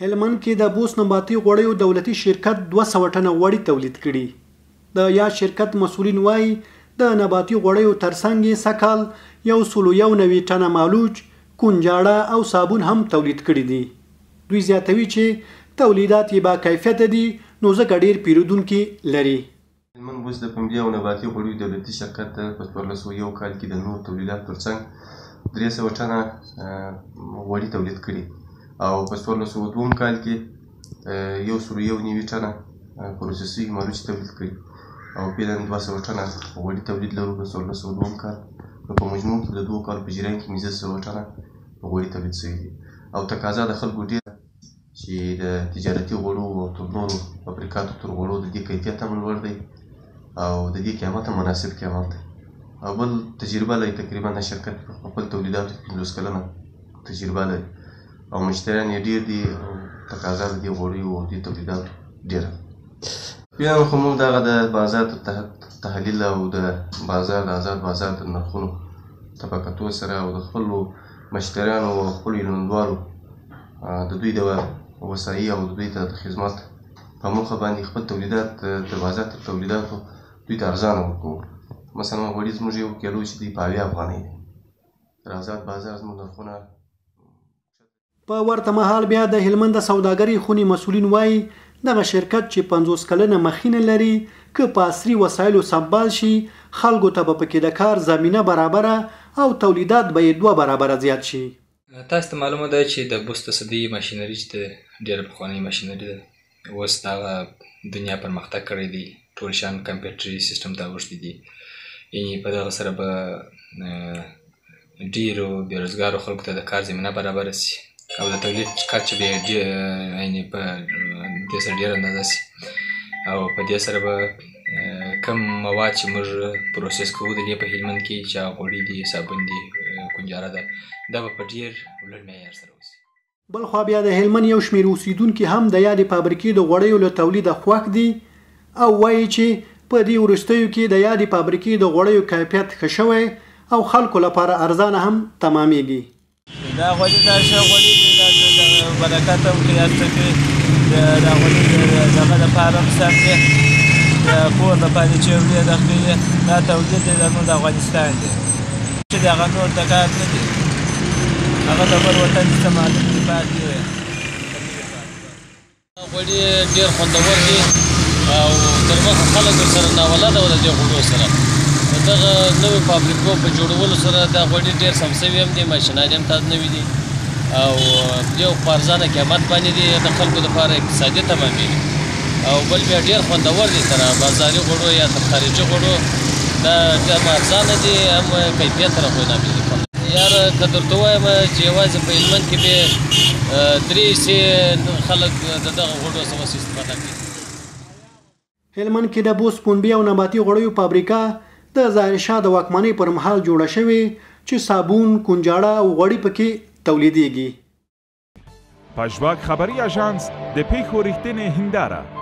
هلمند کې د بوست نباتي غوړیو دولتي شرکت 200 ټنه وړي تولید کړي. د یا شرکت مسؤلین وایي د نباتي غوړیو ترڅنګ سکل 191 ټنه مالوچ، کنجاړه او صابون هم تولید کړي دي. دوی زیاتوي چې تولیدات یې با کیفیت دي نو ځکه ډېر پیرودونکي لري. هلمند بوست د پنبې او نباتي غوړیو دولتي شرکت په 1401 کال کې د نور تولیدات ترڅنګ 300 ټنه غوړي تولید کړي او په 1402 کال کې 191 ټنه پروسسي مالوچ تولید کړي او پیلن 200 ټنه غوړي تولید لرو په 1402 کال. نو په مجموع کې د دوو کالو په جریان کې 100 ټنه غوړي تولید شوي دي او تقاضا د خلکو ډېره چې د تجارتي غوړو او تورنو فابریکاتو تر غوړو د دې کیفیت هم لوړ دی او د دې قیمت هم مناسب قیمت دی. او بل تجربه لري، تقریبا د شرکت په خپل تولیداتو کې 15 کلنه تجربه لري او مشتریان یې ډېر دي او تقاضا د دې غوړیو او دې تولیداتو ډېره بیا خو موږ دغه د بازار تحلیل او د بازار د آزاد بازار د نرخونو طبقاتو سره او د خپلو مشتریانو او خپلو یوندوالو د دوی د وسایي او د دوی د خدمت په موخه باندې خپل تولیدات د بازار تر تولیداتو دوی ته ارزانه ورکړو. مثلا غوړي زموږ یو کیلو چې دی په 20 افغانۍ دی. تر آزاد بازار زموږ نرخونه په ورته مهال بیا د هلمند د سوداګرۍ خونې مسؤلین وایي دغه شرکت چې 50 کلنه مخینه لري که په عصري وسایلو سمبال شي خلکو ته به پکې د کار زمینه برابره او تولیدات به یې 2 برابره زیات شي. تاسو ته معلومه ده چې د بوست تصدي ماشینري چې ډېره پخوانۍ ماشینري ده، اوس دغه دنیا پرمختګ کړی دی، ټول شیان کمپیوټري سیستم ته اوښتي دي. یعنې په دغه سره به ډېرو بېروزګارو خلکو ته د کار زمینه برابره شي او د تولید کار چې به یعنې په دې سره ډېره اندازه شي او په دې سره به کم مواد چې موږ پروسس کوو د دې په هلمند کې چې غوړي دي، صابون دي، کنجاره ده، دا به په ډېر لوړ معیار سره وشي. بل خوا بیا د هلمند یو شمېر اوسېدونکي هم د یادې فابریکې د غوړیو له تولیده خوښ دي او وایي چې په دې وروستیو کې د یادې فابریکې د غوړیو کیفیت ښه شوی او خلکو لپاره ارزانه هم تمامېږي. دا غوړي داسې برکت هم قیاس ته کوي. د غوړي دغه دپاره هم سم دی، د کور دپاره چې وړي د خولې یې دا تولید دی زموږ د افغانستان دی چې دغه نور د کار نه دي، هغه د بل وطن استعمالوم دي پاتې وی. غوړي ډېر خوندور دي او تر مخه خلک ورسره ناولده وو د دې غوړو سره. د دغه نویو فابریکو په جوړولو سره دا غوړي ډېر سم سوي هم دي، ماشیناري هم تازه نوي دي او یو په ارزانه قیمت باندې دي د خلکو لپاره اقتصادي تمامیږي او بل بیا ډېر خوندور دي. سره بازاري غوړو یا د خارجي غوړو دا هم ارزانه دي هم کیفیت سره خوندامېږي. یاره که درته ووایم چې یوازې په هلمند کې به 3 حصې خلک د دغه غوړو څخه استفاده کوي. هلمند کې د بوست پنبې او نباتي غوړیو فابریکه د ظاهرشاه د واکمنۍ پر مهال جوړه شوې چې صابون، کنجاړه او غوړي پکې تولیدیږي. پژواک خبری آژانس د پیښو ریښتینې هنداره.